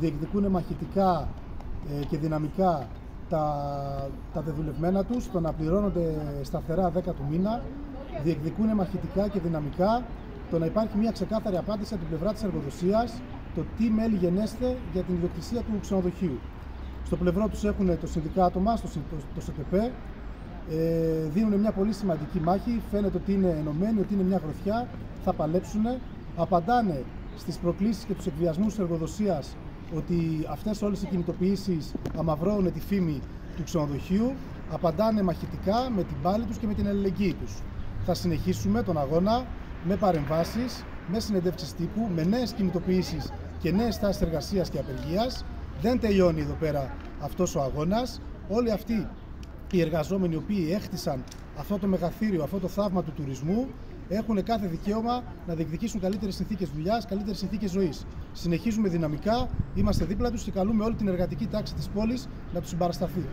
διεκδικούν μαχητικά και δυναμικά τα δεδουλευμένα τους, το να πληρώνονται σταθερά 10 του μήνα, διεκδικούν μαχητικά και δυναμικά το να υπάρχει μια ξεκάθαρη απάντηση από την πλευρά της εργοδοσίας το τι μέλη γενέστε για την ιδιοκτησία του ξενοδοχείου. Στο πλευρό τους έχουν το συνδικάτο μας, το ΣΕΤΕΠΕ, δίνουν μια πολύ σημαντική μάχη, φαίνεται ότι είναι ενωμένοι, ότι είναι μια γροθιά, θα παλέψουν, απαντάνε στις προκλήσεις και τους εκβιασμούς της εργοδοσίας ότι αυτές όλες οι κινητοποιήσεις αμαυρώνουν τη φήμη του ξενοδοχείου, απαντάνε μαχητικά με την πάλη τους και με την αλληλεγγύη τους. Θα συνεχίσουμε τον αγώνα με παρεμβάσεις, με συνεντεύξεις τύπου, με νέες κινητοποιήσεις και νέες τάσεις εργασίας και απεργίας. Δεν τελειώνει εδώ πέρα αυτός ο αγώνας. Όλοι αυτοί οι εργαζόμενοι οι οποίοι έχτισαν αυτό το μεγαθύριο, αυτό το θαύμα του τουρισμού, έχουν κάθε δικαίωμα να διεκδικήσουν καλύτερες συνθήκες δουλειάς, καλύτερες συνθήκες ζωής. Συνεχίζουμε δυναμικά, είμαστε δίπλα τους και καλούμε όλη την εργατική τάξη της πόλης να τους συμπαρασταθεί.